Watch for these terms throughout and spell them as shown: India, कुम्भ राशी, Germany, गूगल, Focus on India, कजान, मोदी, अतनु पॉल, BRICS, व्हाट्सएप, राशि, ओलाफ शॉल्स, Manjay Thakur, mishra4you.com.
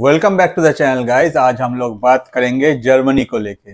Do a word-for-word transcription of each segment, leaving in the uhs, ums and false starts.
Welcome back to the channel guys. आज हम लोग बात करेंगे जर्मनी को लेके।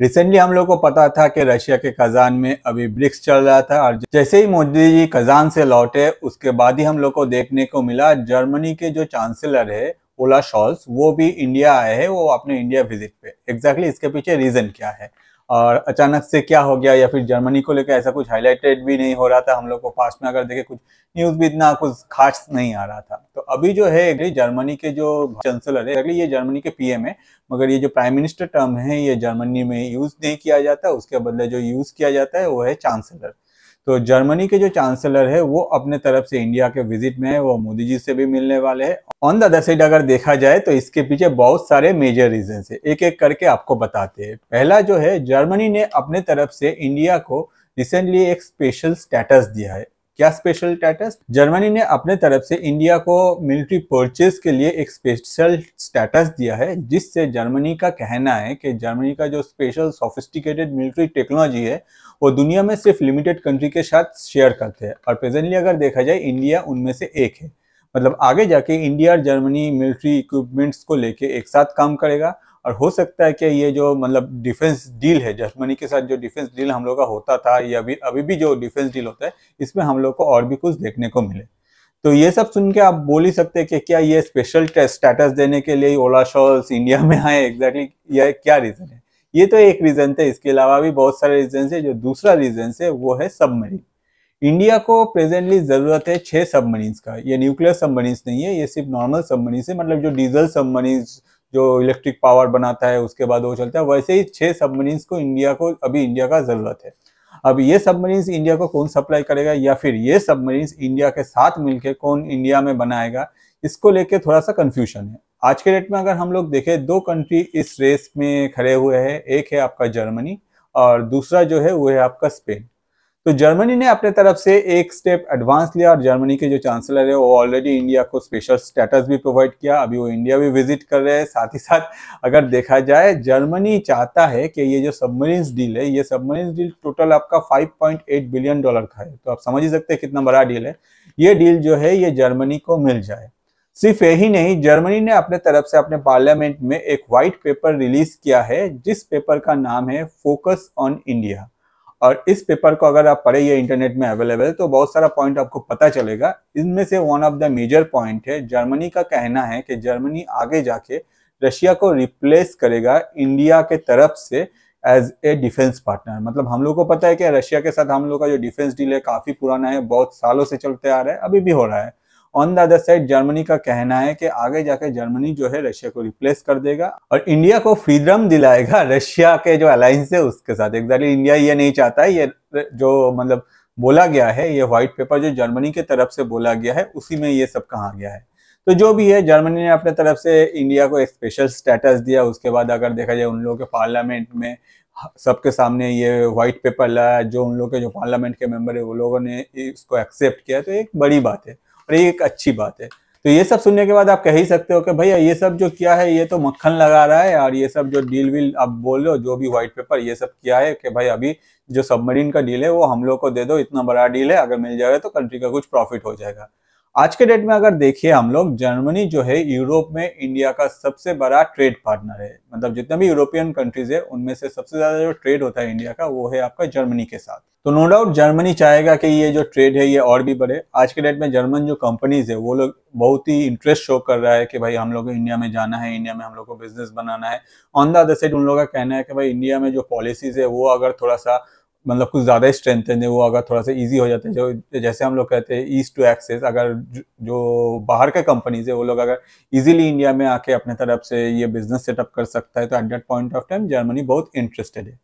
रिसेंटली हम लोग को पता था कि रशिया के कजान में अभी ब्रिक्स चल रहा था और जैसे ही मोदी जी कजान से लौटे उसके बाद ही हम लोग को देखने को मिला जर्मनी के जो चांसलर है ओलाफ शॉल्स वो भी इंडिया आए हैं, वो अपने इंडिया विजिट पे। एग्जैक्टली इसके पीछे रीजन क्या है और अचानक से क्या हो गया या फिर जर्मनी को लेकर ऐसा कुछ हाईलाइटेड भी नहीं हो रहा था, हम लोग को पास में अगर देखे कुछ न्यूज भी इतना कुछ खास नहीं आ रहा था। तो अभी जो है जर्मनी के जो चांसलर है, ये जर्मनी के पीएम है, मगर ये जो प्राइम मिनिस्टर टर्म है ये जर्मनी में यूज नहीं किया जाता, उसके बदले जो यूज किया जाता है वो है चांसलर। तो जर्मनी के जो चांसलर है वो अपने तरफ से इंडिया के विजिट में है, वो मोदी जी से भी मिलने वाले हैं। ऑन द अदर साइड अगर देखा जाए तो इसके पीछे बहुत सारे मेजर रीजन है, एक एक करके आपको बताते हैं। पहला जो है जर्मनी ने अपने तरफ से इंडिया को रिसेंटली एक स्पेशल स्टेटस दिया है। क्या स्पेशल स्टेटस? जर्मनी ने अपने तरफ से इंडिया को मिलिट्री परचेज के लिए एक स्पेशल स्टेटस दिया है, जिससे जर्मनी का कहना है कि जर्मनी का जो स्पेशल सोफिस्टिकेटेड मिलिट्री टेक्नोलॉजी है वो दुनिया में सिर्फ लिमिटेड कंट्री के साथ शेयर करते हैं और प्रेजेंटली अगर देखा जाए इंडिया उनमें से एक है। मतलब आगे जाके इंडिया और जर्मनी मिलिट्री इक्विपमेंट्स को लेके एक साथ काम करेगा और हो सकता है कि ये जो मतलब डिफेंस डील है जर्मनी के साथ, जो डिफेंस डील हम लोग का होता था या अभी अभी भी जो डिफेंस डील होता है इसमें हम लोग को और भी कुछ देखने को मिले। तो ये सब सुन के आप बोल ही सकते हैं कि क्या ये स्पेशल स्टेटस देने के लिए ओलाफ शॉल्स इंडिया में आए, एग्जैक्टली यह क्या रीज़न है? ये तो एक रीज़न थे, इसके अलावा भी बहुत सारे रीजन है। जो दूसरा रीजन है वो है सबमरीन। इंडिया को प्रेजेंटली ज़रूरत है छः सबमरीन्स का। ये न्यूक्लियर सबमरीन्स नहीं है, ये सिर्फ नॉर्मल सबमरीन्स है, मतलब जो डीजल सबमरीन्स जो इलेक्ट्रिक पावर बनाता है उसके बाद वो चलता है, वैसे ही छः सबमरीन्स को इंडिया को अभी इंडिया का ज़रूरत है। अब ये सबमरीन्स इंडिया को कौन सप्लाई करेगा या फिर ये सबमरीन्स इंडिया के साथ मिलके कौन इंडिया में बनाएगा, इसको लेके थोड़ा सा कन्फ्यूजन है। आज के डेट में अगर हम लोग देखें दो कंट्री इस रेस में खड़े हुए हैं, एक है आपका जर्मनी और दूसरा जो है वो है आपका स्पेन। तो जर्मनी ने अपने तरफ से एक स्टेप एडवांस लिया और जर्मनी के जो चांसलर है वो ऑलरेडी इंडिया को स्पेशल स्टेटस भी प्रोवाइड किया, अभी वो इंडिया भी विजिट कर रहे हैं। साथ ही साथ अगर देखा जाए जर्मनी चाहता है कि ये जो सबमरीन्स डील है, ये सबमरीन्स डील टोटल आपका पाँच पॉइंट आठ बिलियन डॉलर का है, तो आप समझ ही सकते हैं कितना बड़ा डील है। ये डील जो है ये जर्मनी को मिल जाए। सिर्फ यही नहीं, जर्मनी ने अपने तरफ से अपने पार्लियामेंट में एक व्हाइट पेपर रिलीज किया है, जिस पेपर का नाम है फोकस ऑन इंडिया। और इस पेपर को अगर आप पढ़े, ये इंटरनेट में अवेलेबल है, तो बहुत सारा पॉइंट आपको पता चलेगा। इनमें से one of the major point है, जर्मनी का कहना है कि जर्मनी आगे जाके रशिया को रिप्लेस करेगा इंडिया के तरफ से एज ए डिफेंस पार्टनर। मतलब हम लोग को पता है कि रशिया के साथ हम लोग का जो डिफेंस डील है काफ़ी पुराना है, बहुत सालों से चलते आ रहा है, अभी भी हो रहा है। On the other side Germany का कहना है कि आगे जाके जर्मनी जो है रशिया को रिप्लेस कर देगा और इंडिया को फ्रीडम दिलाएगा रशिया के जो अलायंस है उसके साथ। एग्जैक्टली इंडिया ये नहीं चाहता है, ये जो मतलब बोला गया है, ये व्हाइट पेपर जो जर्मनी के तरफ से बोला गया है उसी में ये सब कहा गया है। तो जो भी है, जर्मनी ने अपने तरफ से इंडिया को एक स्पेशल स्टेटस दिया। उसके बाद अगर देखा जाए उन लोगों के पार्लियामेंट में सबके सामने ये व्हाइट पेपर लाया, जो उन लोग के जो पार्लियामेंट के मेम्बर है वो लोगों ने इसको एक्सेप्ट किया, तो एक बड़ी बात है और ये एक अच्छी बात है। तो ये सब सुनने के बाद आप कह ही सकते हो कि भैया ये सब जो किया है ये तो मक्खन लगा रहा है और ये सब जो डील वील आप बोल रहे हो, जो भी व्हाइट पेपर ये सब किया है कि भाई अभी जो सबमरीन का डील है वो हम लोग को दे दो, इतना बड़ा डील है, अगर मिल जाएगा तो कंट्री का कुछ प्रॉफिट हो जाएगा। आज के डेट में अगर देखिए हम लोग, जर्मनी जो है यूरोप में इंडिया का सबसे बड़ा ट्रेड पार्टनर है। मतलब जितने भी यूरोपियन कंट्रीज है उनमें से सबसे ज़्यादा जो ट्रेड होता है इंडिया का वो है आपका जर्मनी के साथ। तो नो डाउट जर्मनी चाहेगा कि ये जो ट्रेड है ये और भी बढ़े। आज के डेट में जर्मन जो कंपनीज है वो लोग बहुत ही इंटरेस्ट शो कर रहा है कि भाई हम लोग को इंडिया में जाना है, इंडिया में हम लोग को बिजनेस बनाना है। ऑन द अदर साइड उन लोगों का कहना है कि भाई इंडिया में जो पॉलिसीज़ है वो अगर थोड़ा सा मतलब कुछ ज़्यादा स्ट्रेंथ है, वो अगर थोड़ा सा इजी हो जाता है, जो जैसे हम लोग कहते हैं ईस्ट टू एक्सेस, अगर जो बाहर के कंपनीज है वो लोग अगर इजीली इंडिया में आके अपने तरफ से ये बिजनेस सेटअप कर सकता है, तो at that point of time Germany बहुत इंटरेस्टेड है।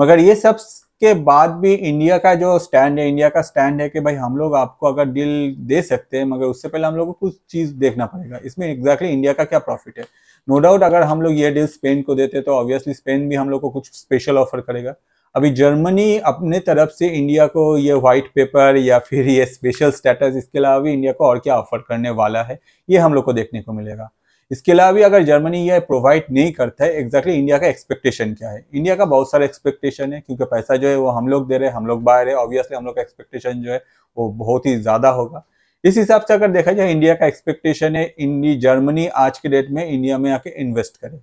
मगर ये सब के बाद भी इंडिया का जो स्टैंड है, इंडिया का स्टैंड है कि भाई हम लोग आपको अगर डील दे सकते हैं मगर उससे पहले हम लोग को कुछ चीज़ देखना पड़ेगा, इसमें एग्जैक्टली इंडिया का क्या प्रॉफिट है। नो डाउट अगर हम लोग ये डील स्पेन को देते तो ऑब्वियसली स्पेन भी हम लोग को कुछ स्पेशल ऑफर करेगा। अभी जर्मनी अपने तरफ से इंडिया को ये वाइट पेपर या फिर ये स्पेशल स्टेटस, इसके अलावा भी इंडिया को और क्या ऑफर करने वाला है ये हम लोग को देखने को मिलेगा। इसके अलावा भी अगर जर्मनी ये प्रोवाइड नहीं करता है, एग्जैक्टली इंडिया का एक्सपेक्टेशन क्या है? इंडिया का बहुत सारा एक्सपेक्टेशन है, क्योंकि पैसा जो है वो हम लोग दे रहे हैं, हम लोग बाहर है, ऑब्वियसली हम लोग का एक्सपेक्टेशन जो है वो बहुत ही ज़्यादा होगा। इस हिसाब से अगर देखा जाए इंडिया का एक्सपेक्टेशन है इंडी जर्मनी आज के डेट में इंडिया में आके इन्वेस्ट करे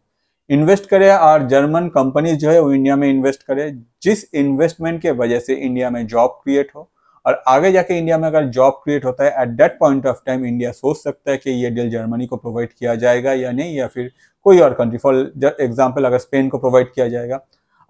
इन्वेस्ट करे और जर्मन कंपनीज जो है वो इंडिया में इन्वेस्ट करे, जिस इन्वेस्टमेंट के वजह से इंडिया में जॉब क्रिएट हो और आगे जाके इंडिया में अगर जॉब क्रिएट होता है at that point of time India सोच सकता है कि ये डील जर्मनी को प्रोवाइड किया जाएगा या नहीं, या फिर कोई और कंट्री फॉर एग्जाम्पल अगर स्पेन को प्रोवाइड किया जाएगा।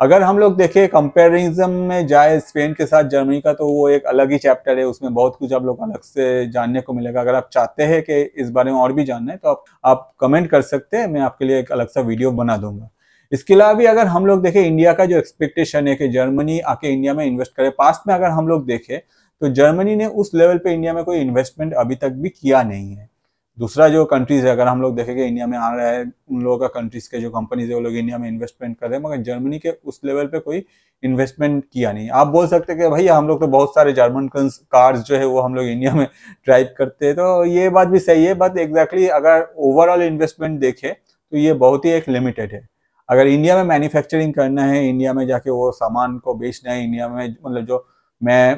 अगर हम लोग देखें कंपेरिजन में जाए स्पेन के साथ जर्मनी का तो वो एक अलग ही चैप्टर है, उसमें बहुत कुछ आप लोग अलग से जानने को मिलेगा। अगर आप चाहते हैं कि इस बारे में और भी जानना है तो आप आप कमेंट कर सकते हैं, मैं आपके लिए एक अलग सा वीडियो बना दूंगा। इसके अलावा भी अगर हम लोग देखें इंडिया का जो एक्सपेक्टेशन है कि जर्मनी आके इंडिया में इन्वेस्ट करे, पास्ट में अगर हम लोग देखें तो जर्मनी ने उस लेवल पर इंडिया में कोई इन्वेस्टमेंट अभी तक भी किया नहीं है। दूसरा जो कंट्रीज है अगर हम लोग देखेंगे इंडिया में आ रहा है उन लोगों का कंट्रीज के जो कंपनीज है वो लोग इंडिया में इन्वेस्टमेंट कर रहे हैं, मगर जर्मनी के उस लेवल पे कोई इन्वेस्टमेंट किया नहीं। आप बोल सकते हैं कि भाई हम लोग तो बहुत सारे जर्मन कार्स जो है वो हम लोग इंडिया में ड्राइव करते हैं, तो ये बात भी सही है। बट एग्जैक्टली अगर ओवरऑल इन्वेस्टमेंट देखें तो ये बहुत ही एक लिमिटेड है। अगर इंडिया में मैन्युफैक्चरिंग करना है, इंडिया में जाके वो सामान को बेचना है, इंडिया में मतलब जो मैं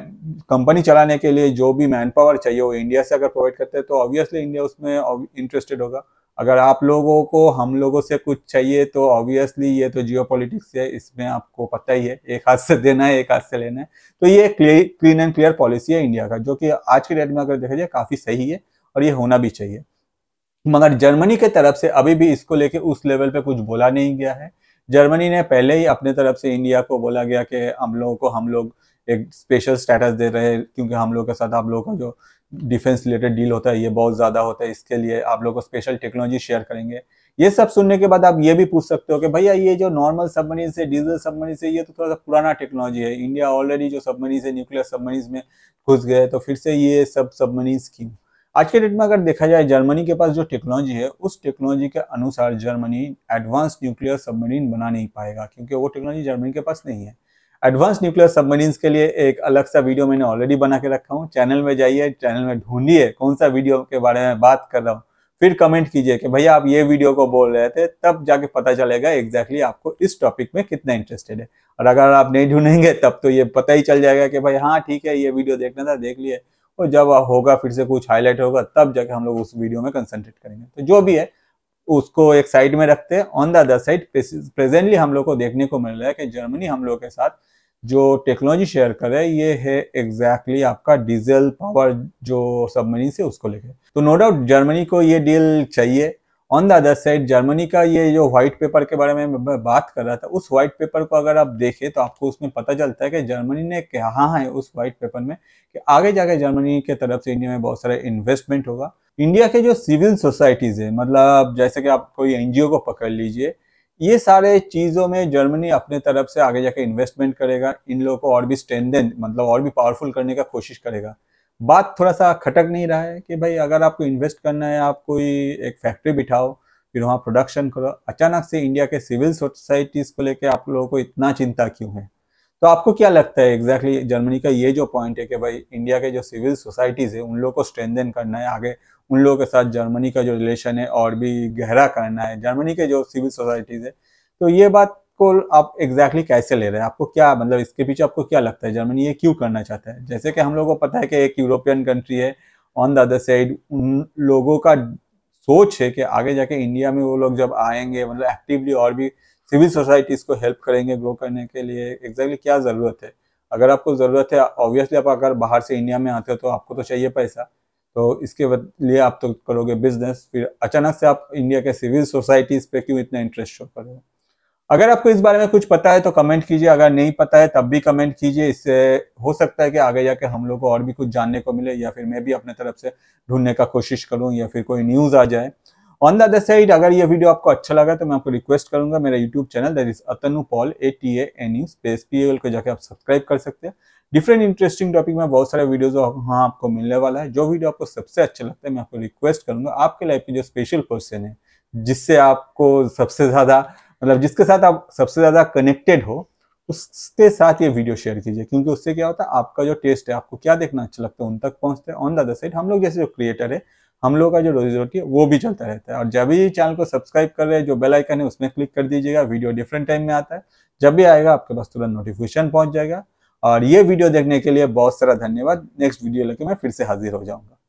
कंपनी चलाने के लिए जो भी मैन पावर चाहिए वो इंडिया से अगर प्रोवाइड करते हैं तो ऑब्वियसली इंडिया उसमें इंटरेस्टेड होगा। अगर आप लोगों को हम लोगों से कुछ चाहिए तो ऑब्वियसली ये तो जियोपॉलिटिक्स है, इसमें आपको पता ही है एक हाथ से देना है एक हाथ से लेना है। तो ये क्लीन एंड क्लियर पॉलिसी है इंडिया का, जो कि आज के डेट में अगर देखा जाए काफ़ी सही है और ये होना भी चाहिए। मगर जर्मनी के तरफ से अभी भी इसको लेके उस लेवल पर कुछ बोला नहीं गया है। जर्मनी ने पहले ही अपने तरफ से इंडिया को बोला गया कि हम लोगों को हम लोग एक स्पेशल स्टेटस दे रहे हैं क्योंकि हम लोग के साथ आप लोगों का जो डिफेंस रिलेटेड डील होता है ये बहुत ज़्यादा होता है, इसके लिए आप लोगों को स्पेशल टेक्नोलॉजी शेयर करेंगे। ये सब सुनने के बाद आप ये भी पूछ सकते हो कि भैया ये जो नॉर्मल सबमरीन से डीजल सबमरीन से ये तो थोड़ा सा पुराना टेक्नोलॉजी है, इंडिया ऑलरेडी जो सबमरीन से न्यूक्लियर सबमरीन में घुस गए तो फिर से ये सब सबमरीन क्यों। आज के डेट में अगर देखा जाए जर्मनी के पास जो टेक्नोलॉजी है उस टेक्नोलॉजी के अनुसार जर्मनी एडवांस न्यूक्लियर सबमरीन बना नहीं पाएगा क्योंकि वो टेक्नोलॉजी जर्मनी के पास नहीं है। एडवांस न्यूक्लियर सबमरीन्स के लिए एक अलग सा वीडियो मैंने ऑलरेडी बना के रखा हूँ, चैनल में जाइए, चैनल में ढूंढिए कौन सा वीडियो के बारे में बात कर रहा हूँ, फिर कमेंट कीजिए कि भैया आप ये वीडियो को बोल रहे थे, तब जाके पता चलेगा एग्जैक्टली आपको इस टॉपिक में कितना इंटरेस्टेड है। और अगर आप नहीं ढूंढेंगे तब तो ये पता ही चल जाएगा कि भाई हाँ ठीक है ये वीडियो देखना था देख लिए, और जब होगा फिर से कुछ हाईलाइट होगा तब जाके हम लोग उस वीडियो में कंसनट्रेट करेंगे। तो जो भी है उसको एक साइड में रखते हैं। On the other side presently हम लोग को देखने को मिल रहा है कि जर्मनी हम लोग के साथ जो टेक्नोलॉजी शेयर करे ये है एग्जैक्टली exactly आपका डीजल पावर जो सबमरीन से उसको लेके, तो नो डाउट जर्मनी को ये डील चाहिए। On the other side Germany का ये जो व्हाइट पेपर के बारे में मैं बात कर रहा था, उस व्हाइट पेपर को अगर आप देखें तो आपको उसमें पता चलता है कि जर्मनी ने कहा है उस व्हाइट पेपर में कि आगे जाके जर्मनी के तरफ से इंडिया में बहुत सारा इन्वेस्टमेंट होगा। इंडिया के जो सिविल सोसाइटीज़ है मतलब जैसे कि आप कोई एन जी ओ को पकड़ लीजिए, ये सारे चीज़ों में जर्मनी अपने तरफ से आगे जाके इन्वेस्टमेंट करेगा, इन लोगों को और भी स्ट्रेंथन मतलब और भी पावरफुल करने का कोशिश करेगा। बात थोड़ा सा खटक नहीं रहा है कि भाई अगर आपको इन्वेस्ट करना है आप कोई एक फैक्ट्री बिठाओ फिर वहाँ प्रोडक्शन करो, अचानक से इंडिया के सिविल सोसाइटीज़ को लेकर आप लोगों को इतना चिंता क्यों है। तो आपको क्या लगता है एग्जैक्टली जर्मनी का ये जो पॉइंट है कि भाई इंडिया के जो सिविल सोसाइटीज़ है उन लोगों को स्ट्रेंथन करना है, आगे उन लोगों के साथ जर्मनी का जो रिलेशन है और भी गहरा करना है जर्मनी के जो सिविल सोसाइटीज़ है, तो ये बात को आप एग्जैक्टली कैसे ले रहे हैं, आपको क्या मतलब इसके पीछे आपको क्या लगता है जर्मनी ये क्यों करना चाहता है। जैसे कि हम लोगों को पता है कि एक यूरोपियन कंट्री है, ऑन द अदर साइड उन लोगों का सोच है कि आगे जाके इंडिया में वो लोग जब आएंगे मतलब एक्टिवली और भी सिविल सोसाइटीज़ को हेल्प करेंगे ग्रो करने के लिए। एग्जैक्टली क्या ज़रूरत है, अगर आपको ज़रूरत है ऑब्वियसली आप अगर बाहर से इंडिया में आते हो तो आपको तो चाहिए पैसा, तो इसके लिए आप तो करोगे बिजनेस, फिर अचानक से आप इंडिया के सिविल सोसाइटीज़ पे क्यों इतना इंटरेस्ट शो कर रहे हो। अगर आपको इस बारे में कुछ पता है तो कमेंट कीजिए, अगर नहीं पता है तब भी कमेंट कीजिए, इससे हो सकता है कि आगे जाके हम लोग को और भी कुछ जानने को मिले या फिर मैं भी अपने तरफ से ढूंढने का कोशिश करूँ या फिर कोई न्यूज़ आ जाए। ऑन द अदर साइड अगर ये वीडियो आपको अच्छा लगा तो मैं आपको रिक्वेस्ट करूंगा मेरा YouTube channel that is अतनु पॉल A T A N U space P L को जाके आप सब्सक्राइब कर सकते हैं। डिफरेंट इंटरेस्टिंग टॉपिक में बहुत सारे वीडियोज वहाँ आपको मिलने वाला है। जो वीडियो आपको सबसे अच्छा लगता है मैं आपको रिक्वेस्ट करूंगा आपके लाइफ में जो स्पेशल पर्सन है जिससे आपको सबसे ज़्यादा मतलब जिसके साथ आप सबसे ज़्यादा कनेक्टेड हो उसके साथ ये वीडियो शेयर कीजिए, क्योंकि उससे क्या होता है आपका जो टेस्ट है आपको क्या देखना अच्छा लगता है उन तक पहुँचते हैं। ऑन द अदर साइड हम लोग जैसे जो क्रिएटर है हम लोग का जो रोजी रोटी है वो भी चलता रहता है। और जब भी चैनल को सब्सक्राइब कर रहे हैं जो बेल आइकन है उसमें क्लिक कर दीजिएगा, वीडियो डिफरेंट टाइम में आता है, जब भी आएगा आपके पास तुरंत नोटिफिकेशन पहुंच जाएगा। और ये वीडियो देखने के लिए बहुत सारा धन्यवाद, नेक्स्ट वीडियो लेके मैं फिर से हाजिर हो जाऊँगा।